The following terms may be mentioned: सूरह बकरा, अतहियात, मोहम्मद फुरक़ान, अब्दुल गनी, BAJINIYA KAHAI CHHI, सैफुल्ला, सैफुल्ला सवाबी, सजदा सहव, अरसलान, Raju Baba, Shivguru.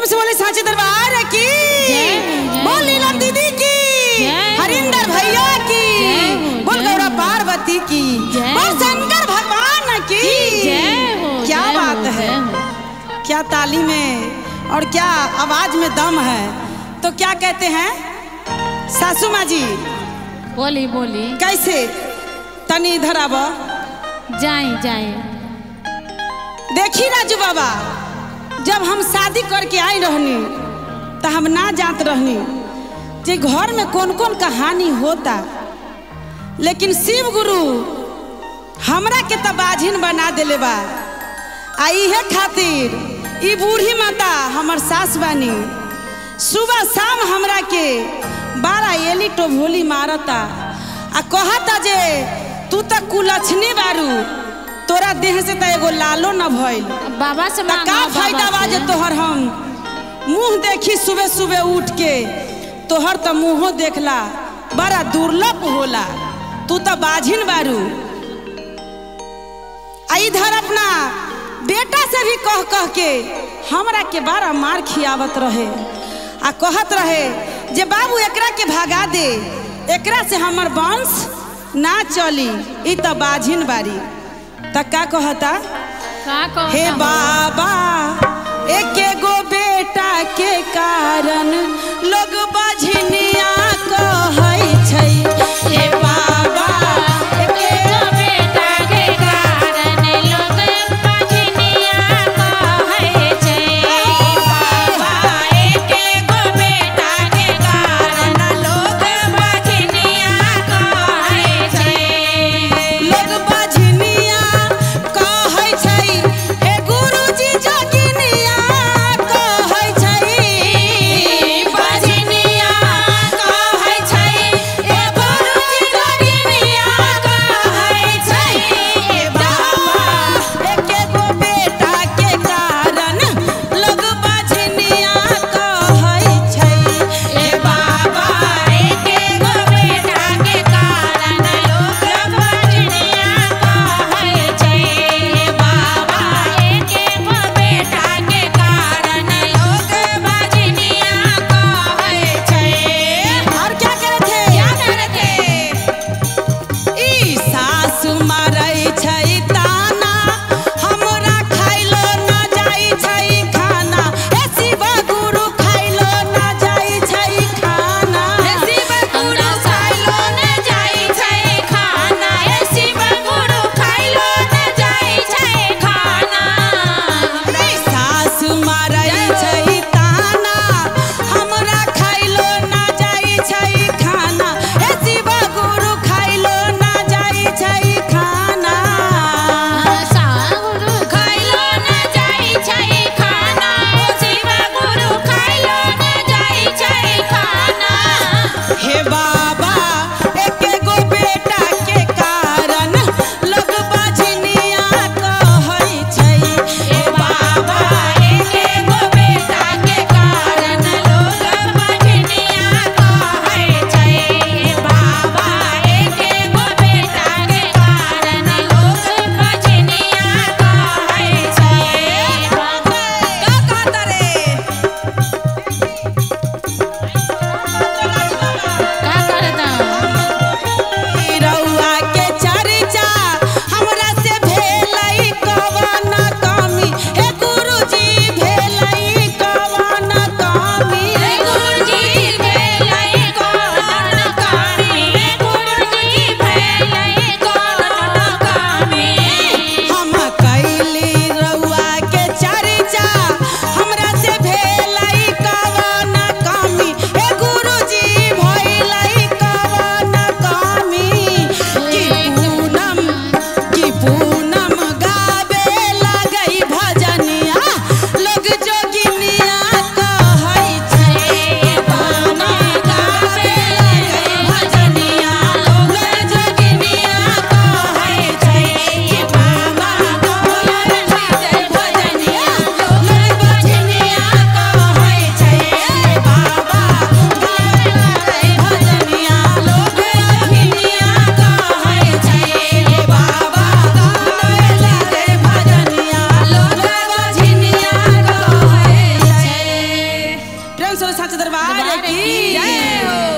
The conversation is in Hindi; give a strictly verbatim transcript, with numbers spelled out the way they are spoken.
एकदम से बोले सांचे दरबार की, बोल नीलम दीदी की, हरिंदर भैया की, बोल गौरा पार्वती की, बोल शंकर भगवान की। क्या बात है, क्या ताली में और क्या आवाज में दम है। तो क्या कहते हैं सासू माँ जी, बोली बोली कैसे तनी इधर आब जाए जाए। देखी राजू बाबा, जब हम शादी करके आई रहनी तो हम ना जात रहनी जे घर में कौन कौन कहानी होता, लेकिन शिव गुरु हमरा के तबाजिन बना दिले बा। आई है खातिर ई बूढ़ी माता हमर सास बानी, सुबह शाम हमरा के बारा एली तो भोली मारता आ कहता जे तू तो कुलक्षणी बारू, तोरा देह से एगो लालो न भइल बाबा से का फायदा बाजे तोहर। हम मुंह देखी सुबह सुबह उठ के, तोहर तो मुँहो देखला बड़ा दुर्लभ होला, तू तो बाझिन बारू। आ इधर अपना बेटा से भी कह कह के हमरा के बारा मार खियावत रहे आ कहत रहे जे बाबू एकरा के भागा दे, एकरा से हमर वंश ना चली, ई तो बाझिन बारी। त का कहता हे बाबा, एके गो बेटा के कारण लोग बाझिनिया कहै छै। हे बाबा बाजी बोलो सच दरबार की जय हो।